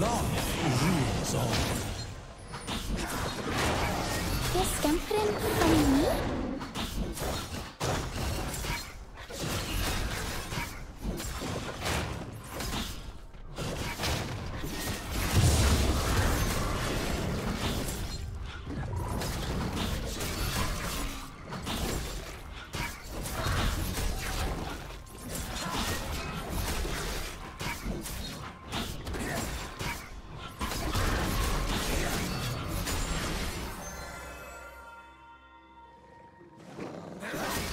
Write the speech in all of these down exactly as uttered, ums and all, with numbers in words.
Love rules all. Yes, Gamprin, from me? All right.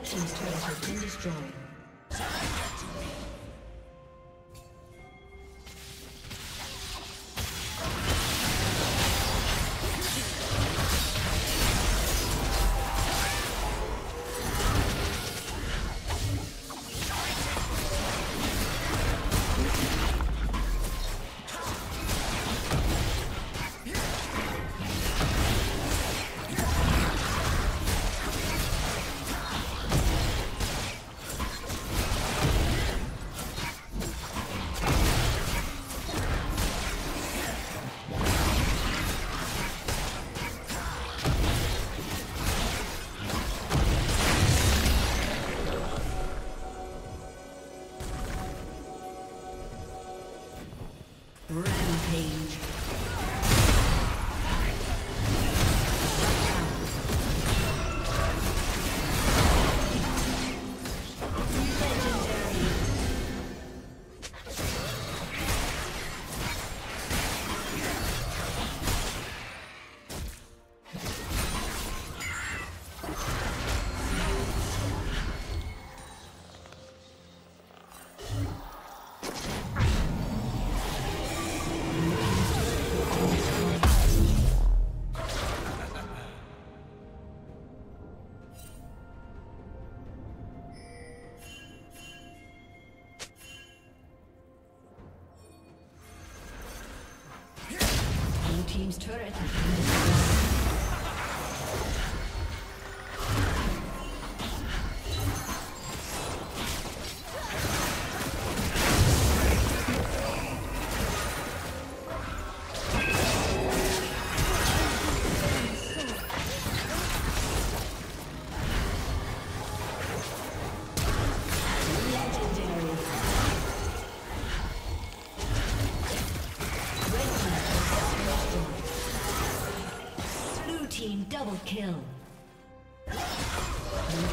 Red team's turret has been destroyed. Team's turret has been kill. Blue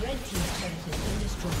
Red team's turret has been destroyed.